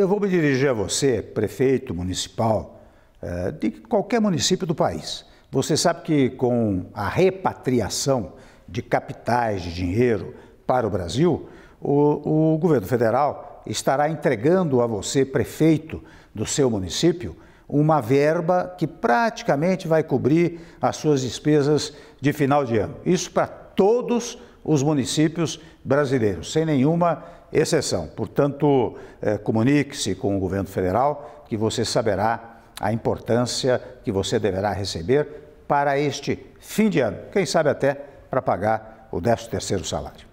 Eu vou me dirigir a você, prefeito municipal, de qualquer município do país. Você sabe que com a repatriação de capitais de dinheiro para o Brasil, o governo federal estará entregando a você, prefeito do seu município, uma verba que praticamente vai cobrir as suas despesas de final de ano. Isso para todos os municípios brasileiros, sem nenhuma exceção. Portanto, comunique-se com o governo federal que você saberá a importância que você deverá receber para este fim de ano, quem sabe até para pagar o 13º salário.